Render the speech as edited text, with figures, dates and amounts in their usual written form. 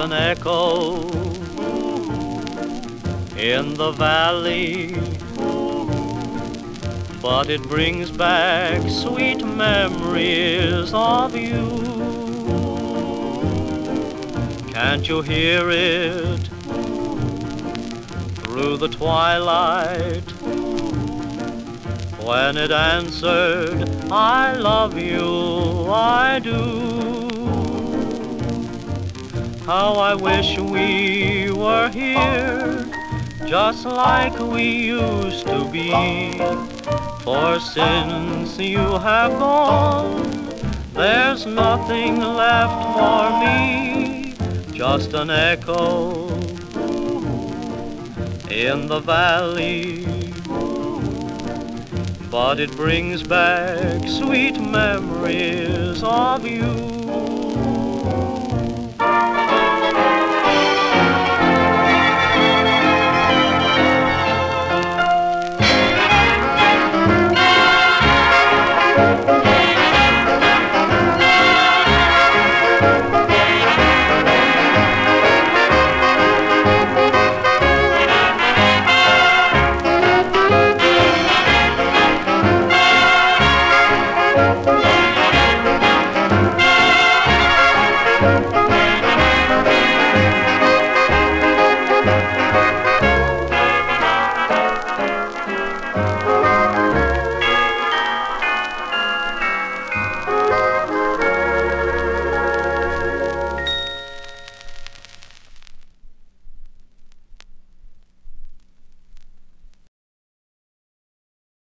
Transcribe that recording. It's an echo in the valley, but it brings back sweet memories of you. Can't you hear it through the twilight when it answered, I love you, I do. How I wish we were here, just like we used to be. For since you have gone, there's nothing left for me, just an echo in the valley. But it brings back sweet memories of you.